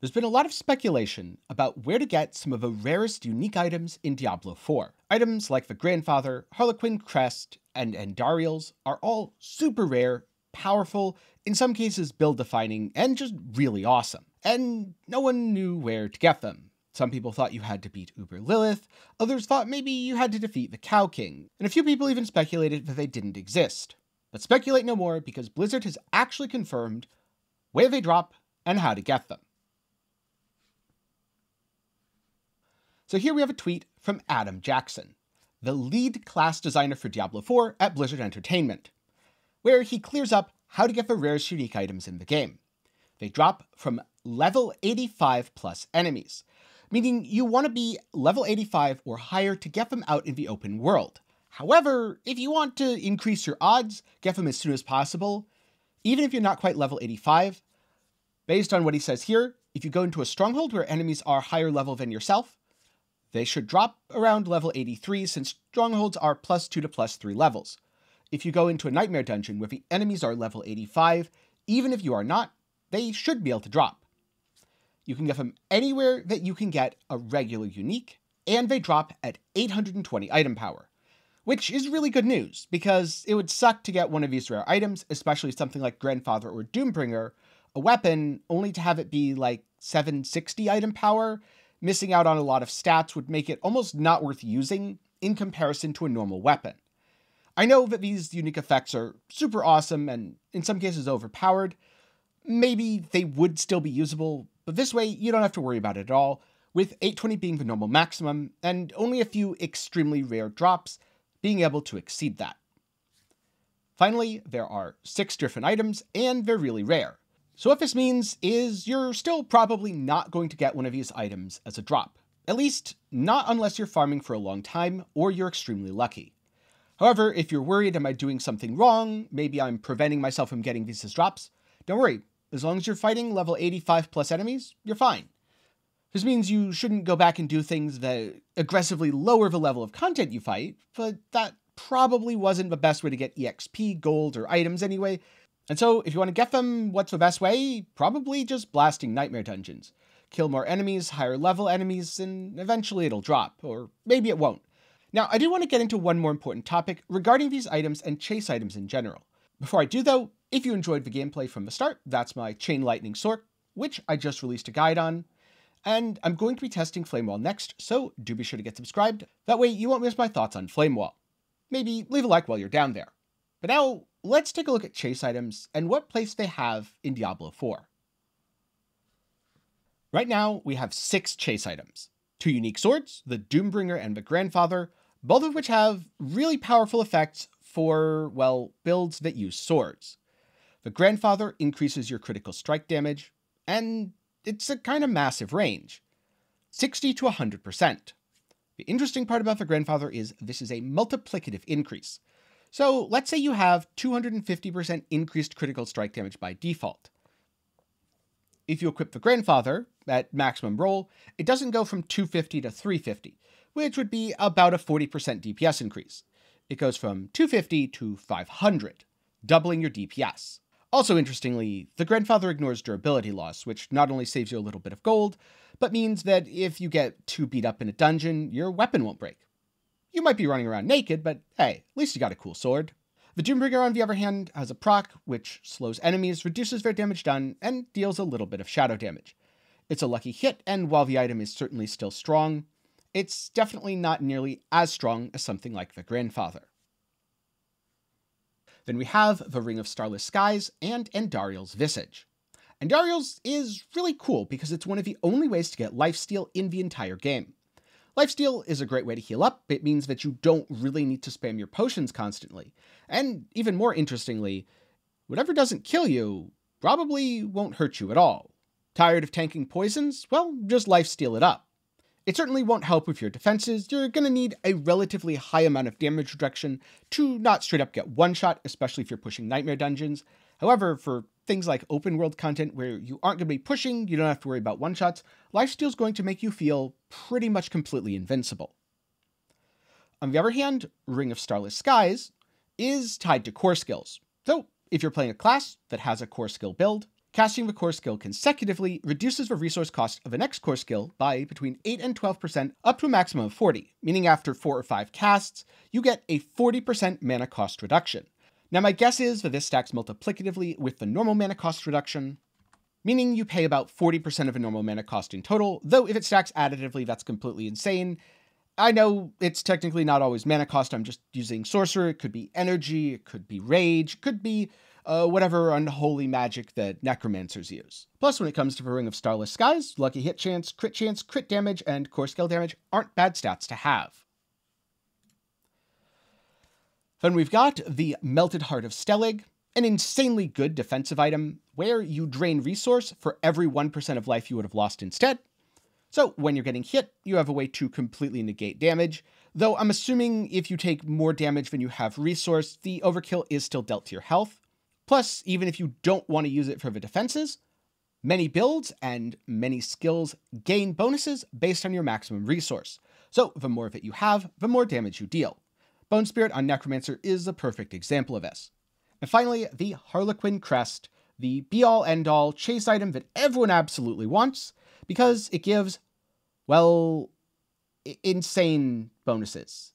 There's been a lot of speculation about where to get some of the rarest unique items in Diablo 4. Items like the Grandfather, Harlequin Crest, and Andariel's are all super rare, powerful, in some cases build-defining, and just really awesome. And no one knew where to get them. Some people thought you had to beat Uber Lilith, others thought maybe you had to defeat the Cow King, and a few people even speculated that they didn't exist. But speculate no more, because Blizzard has actually confirmed where they drop and how to get them. So here we have a tweet from Adam Jackson, the lead class designer for Diablo 4 at Blizzard Entertainment, where he clears up how to get the rarest unique items in the game. They drop from level 85 plus enemies, meaning you want to be level 85 or higher to get them out in the open world. However, if you want to increase your odds, get them as soon as possible, even if you're not quite level 85. Based on what he says here, if you go into a stronghold where enemies are higher level than yourself, they should drop around level 83 since strongholds are +2 to +3 levels. If you go into a nightmare dungeon where the enemies are level 85, even if you are not, they should be able to drop. You can get them anywhere that you can get a regular unique, and they drop at 820 item power, which is really good news because it would suck to get one of these rare items, especially something like Grandfather or Doombringer, a weapon, only to have it be like 760 item power. Missing out on a lot of stats would make it almost not worth using in comparison to a normal weapon. I know that these unique effects are super awesome and in some cases overpowered. Maybe they would still be usable, but this way you don't have to worry about it at all, with 820 being the normal maximum and only a few extremely rare drops being able to exceed that. Finally, there are 6 different items and they're really rare. So what this means is you're still probably not going to get one of these items as a drop, at least not unless you're farming for a long time or you're extremely lucky. However, if you're worried, am I doing something wrong? Maybe I'm preventing myself from getting these as drops. Don't worry, as long as you're fighting level 85 plus enemies, you're fine. This means you shouldn't go back and do things that aggressively lower the level of content you fight, but that probably wasn't the best way to get EXP, gold, or items anyway. And so if you want to get them, what's the best way? Probably just blasting nightmare dungeons. Kill more enemies, higher level enemies, and eventually it'll drop, or maybe it won't. Now, I do want to get into one more important topic regarding these items and chase items in general. Before I do though, if you enjoyed the gameplay from the start, that's my Chain Lightning Sorc, which I just released a guide on, and I'm going to be testing Flamewall next, so do be sure to get subscribed. That way you won't miss my thoughts on Flamewall. Maybe leave a like while you're down there. But now, let's take a look at chase items and what place they have in Diablo 4. Right now, we have 6 chase items. 2 unique swords, the Doombringer and the Grandfather, both of which have really powerful effects for, well, builds that use swords. The Grandfather increases your critical strike damage, and it's a kind of massive range, 60 to 100%. The interesting part about the Grandfather is this is a multiplicative increase. So let's say you have 250% increased critical strike damage by default. If you equip the Grandfather at maximum roll, it doesn't go from 250 to 350, which would be about a 40% DPS increase. It goes from 250 to 500, doubling your DPS. Also interestingly, the Grandfather ignores durability loss, which not only saves you a little bit of gold, but means that if you get too beat up in a dungeon, your weapon won't break. You might be running around naked, but hey, at least you got a cool sword. The Doombringer, on the other hand, has a proc, which slows enemies, reduces their damage done, and deals a little bit of shadow damage. It's a lucky hit, and while the item is certainly still strong, it's definitely not nearly as strong as something like the Grandfather. Then we have the Ring of Starless Skies and Andariel's Visage. Andariel's is really cool because it's one of the only ways to get lifesteal in the entire game. Lifesteal is a great way to heal up. It means that you don't really need to spam your potions constantly. And even more interestingly, whatever doesn't kill you probably won't hurt you at all. Tired of tanking poisons? Well, just lifesteal it up. It certainly won't help with your defenses. You're going to need a relatively high amount of damage reduction to not straight up get one shot, especially if you're pushing nightmare dungeons. However, for things like open world content where you aren't going to be pushing, you don't have to worry about one-shots, lifesteal is going to make you feel pretty much completely invincible. On the other hand, Ring of Starless Skies is tied to core skills. So if you're playing a class that has a core skill build, Casting the core skill consecutively reduces the resource cost of the next core skill by between 8 and 12% up to a maximum of 40, meaning after 4 or 5 casts, you get a 40% mana cost reduction. Now my guess is that this stacks multiplicatively with the normal mana cost reduction, meaning you pay about 40% of a normal mana cost in total, though if it stacks additively, that's completely insane. I know it's technically not always mana cost, I'm just using sorcerer, it could be energy, it could be rage, it could be whatever unholy magic that necromancers use. Plus, when it comes to the Ring of Starless Skies, lucky hit chance, crit damage, and core skill damage aren't bad stats to have. Then we've got the Melted Heart of Selig, an insanely good defensive item where you drain resource for every 1% of life you would have lost instead. So when you're getting hit, you have a way to completely negate damage, though I'm assuming if you take more damage than you have resource, the overkill is still dealt to your health. Plus, even if you don't want to use it for the defenses, many builds and many skills gain bonuses based on your maximum resource. So the more of it you have, the more damage you deal. Bone Spirit on Necromancer is a perfect example of this. And finally, the Harlequin Crest, the be-all end-all chase item that everyone absolutely wants because it gives, well, insane bonuses.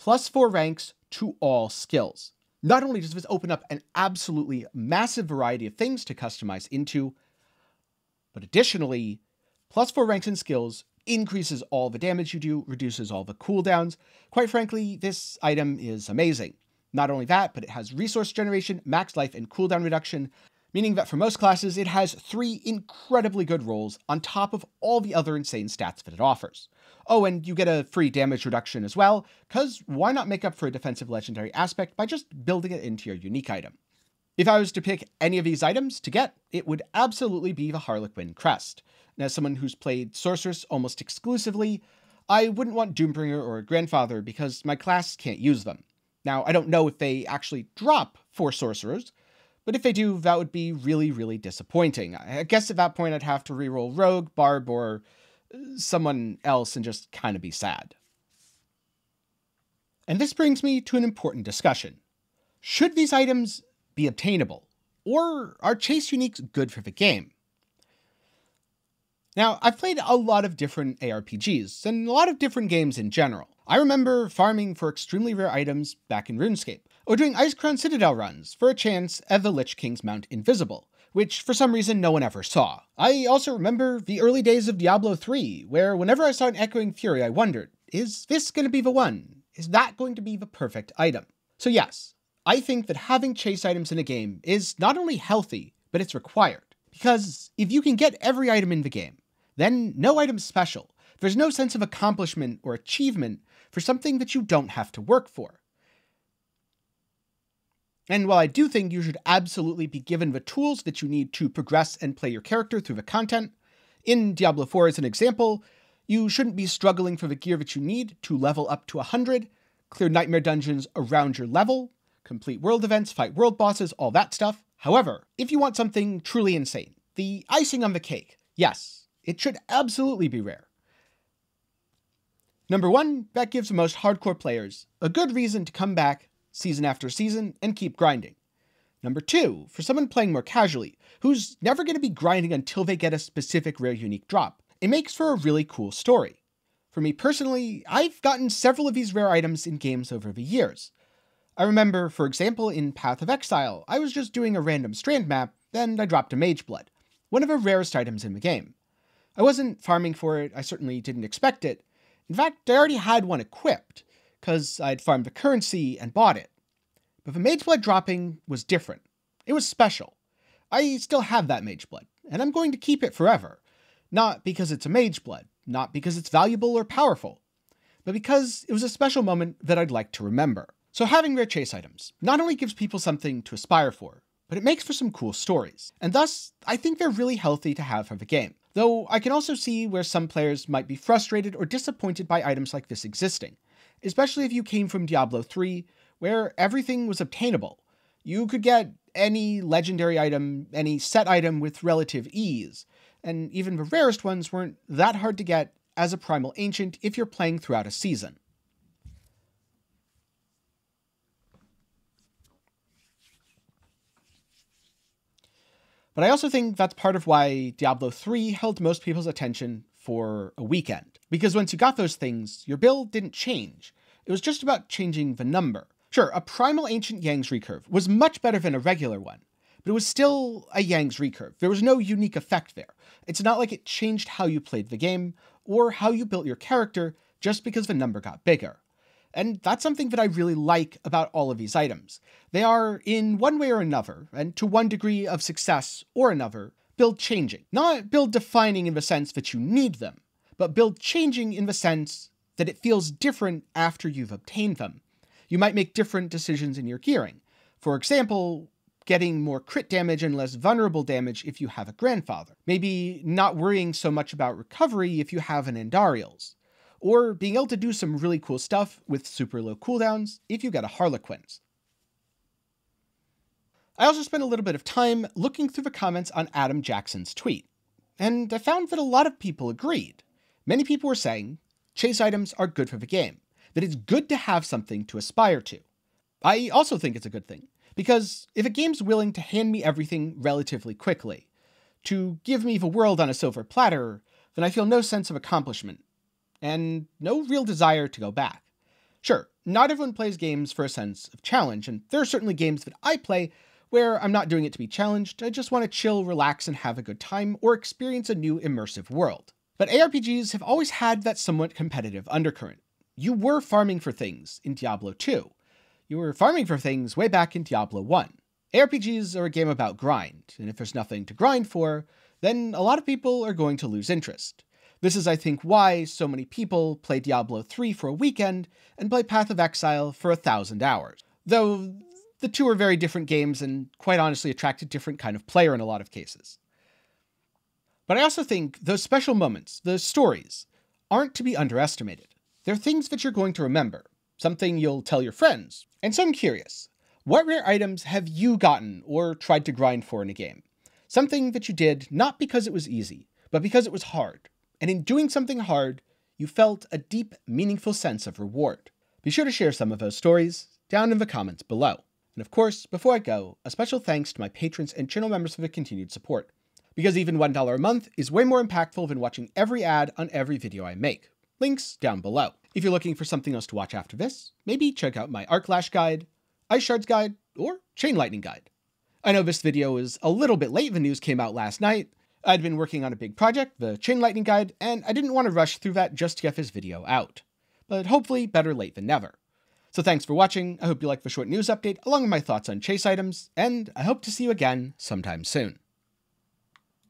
+4 ranks to all skills. Not only does this open up an absolutely massive variety of things to customize into, but additionally, +4 ranks in skills increases all the damage you do, reduces all the cooldowns. Quite frankly, this item is amazing. Not only that, but it has resource generation, max life, and cooldown reduction, meaning that for most classes, it has 3 incredibly good rolls on top of all the other insane stats that it offers. Oh, and you get a free damage reduction as well, because why not make up for a defensive legendary aspect by just building it into your unique item? If I was to pick any of these items to get, it would absolutely be the Harlequin Crest. And as someone who's played Sorceress almost exclusively, I wouldn't want Doombringer or Grandfather because my class can't use them. Now, I don't know if they actually drop for Sorcerers, but if they do, that would be really, really disappointing. I guess at that point I'd have to reroll Rogue, Barb, or someone else and just kind of be sad. And this brings me to an important discussion. Should these items be obtainable? Or are chase uniques good for the game? Now, I've played a lot of different ARPGs, and a lot of different games in general. I remember farming for extremely rare items back in RuneScape, or doing Ice Crown Citadel runs for a chance at the Lich King's Mount Invisible, which for some reason no one ever saw. I also remember the early days of Diablo 3, where whenever I saw an Echoing Fury I wondered, is this going to be the one? Is that going to be the perfect item? So yes, I think that having chase items in a game is not only healthy, but it's required. Because if you can get every item in the game, then no item's special. There's no sense of accomplishment or achievement for something that you don't have to work for. And while I do think you should absolutely be given the tools that you need to progress and play your character through the content, in Diablo 4 as an example, you shouldn't be struggling for the gear that you need to level up to 100, clear nightmare dungeons around your level, complete world events, fight world bosses, all that stuff. However, if you want something truly insane, the icing on the cake, yes, it should absolutely be rare. Number one, that gives the most hardcore players a good reason to come back season after season and keep grinding. Number two, for someone playing more casually, who's never going to be grinding until they get a specific rare unique drop, it makes for a really cool story. For me personally, I've gotten several of these rare items in games over the years. I remember, for example, in Path of Exile, I was just doing a random strand map, and I dropped a Mageblood, one of the rarest items in the game. I wasn't farming for it, I certainly didn't expect it. In fact, I already had one equipped, because I'd farmed the currency and bought it. But the Mageblood dropping was different. It was special. I still have that Mageblood, and I'm going to keep it forever. Not because it's a Mageblood, not because it's valuable or powerful, but because it was a special moment that I'd like to remember. So having rare chase items not only gives people something to aspire for, but it makes for some cool stories, and thus, I think they're really healthy to have for the game. Though I can also see where some players might be frustrated or disappointed by items like this existing, especially if you came from Diablo 3, where everything was obtainable. You could get any legendary item, any set item with relative ease, and even the rarest ones weren't that hard to get as a Primal Ancient if you're playing throughout a season. But I also think that's part of why Diablo 3 held most people's attention for a weekend. Because once you got those things, your build didn't change. It was just about changing the number. Sure, a primal ancient Yang's recurve was much better than a regular one, but it was still a Yang's recurve. There was no unique effect there. It's not like it changed how you played the game or how you built your character just because the number got bigger. And that's something that I really like about all of these items. They are, in one way or another, and to one degree of success or another, build changing. Not build defining in the sense that you need them, but build changing in the sense that it feels different after you've obtained them. You might make different decisions in your gearing. For example, getting more crit damage and less vulnerable damage if you have a Grandfather. Maybe not worrying so much about recovery if you have an Andariel's. Or being able to do some really cool stuff with super low cooldowns if you get a Harlequin's. I also spent a little bit of time looking through the comments on Adam Jackson's tweet, and I found that a lot of people agreed. Many people were saying, chase items are good for the game, that it's good to have something to aspire to. I also think it's a good thing, because if a game's willing to hand me everything relatively quickly, to give me the world on a silver platter, then I feel no sense of accomplishment, and no real desire to go back. Sure, not everyone plays games for a sense of challenge, and there are certainly games that I play where I'm not doing it to be challenged, I just want to chill, relax, and have a good time, or experience a new immersive world. But ARPGs have always had that somewhat competitive undercurrent. You were farming for things in Diablo 2. You were farming for things way back in Diablo 1. ARPGs are a game about grind, and if there's nothing to grind for, then a lot of people are going to lose interest. This is, I think, why so many people play Diablo 3 for a weekend and play Path of Exile for 1,000 hours. Though the two are very different games and quite honestly attract a different kind of player in a lot of cases. But I also think those special moments, those stories, aren't to be underestimated. They're things that you're going to remember, something you'll tell your friends. And so I'm curious, what rare items have you gotten or tried to grind for in a game? Something that you did not because it was easy, but because it was hard. And in doing something hard, you felt a deep, meaningful sense of reward. Be sure to share some of those stories down in the comments below. And of course, before I go, a special thanks to my patrons and channel members for their continued support, because even $1 a month is way more impactful than watching every ad on every video I make. Links down below. If you're looking for something else to watch after this, maybe check out my Arc Lash guide, Ice Shards guide, or Chain Lightning guide. I know this video is a little bit late, the news came out last night. I'd been working on a big project, the Chain Lightning guide, and I didn't want to rush through that just to get this video out. But hopefully better late than never. So thanks for watching, I hope you liked the short news update along with my thoughts on chase items, and I hope to see you again sometime soon.